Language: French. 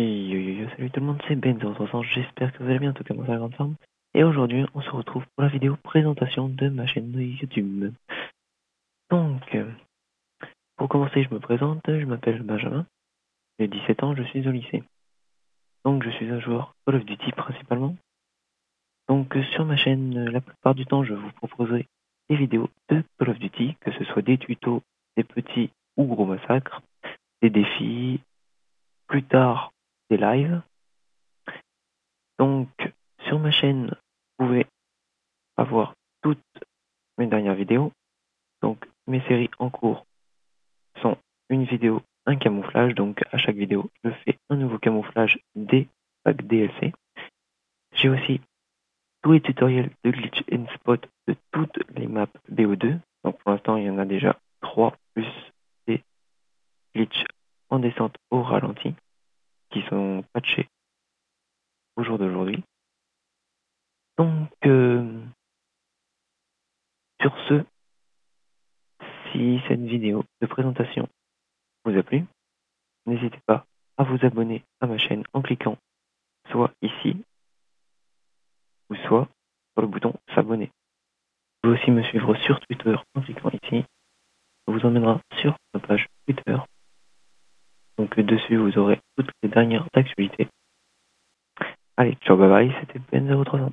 Yo, salut tout le monde, c'est Ben03100, j'espère que vous allez bien, en tout cas moi ça la grande forme. Et aujourd'hui on se retrouve pour la vidéo présentation de ma chaîne YouTube. Donc, pour commencer je me présente, je m'appelle Benjamin, j'ai 17 ans, je suis au lycée. Donc je suis un joueur Call of Duty principalement. Donc sur ma chaîne, la plupart du temps je vous proposerai des vidéos de Call of Duty, que ce soit des tutos, des petits ou gros massacres, des défis, plus tard des lives. Donc sur ma chaîne vous pouvez avoir toutes mes dernières vidéos. Donc mes séries en cours sont une vidéo, un camouflage, donc à chaque vidéo je fais un nouveau camouflage des packs DLC. J'ai aussi tous les tutoriels de glitch and spot de toutes les maps bo2, donc pour l'instant il y en a déjà 3 plus des glitch en descente au ralenti qui sont patchés au jour d'aujourd'hui. Donc sur ce, si cette vidéo de présentation vous a plu, n'hésitez pas à vous abonner à ma chaîne en cliquant soit ici ou soit sur le bouton s'abonner. Vous pouvez aussi me suivre sur Twitter en cliquant ici, ça vous emmènera sur ma page Twitter. Donc dessus vous aurez toutes les dernières actualités. Allez, ciao, bye bye, c'était Ben03100.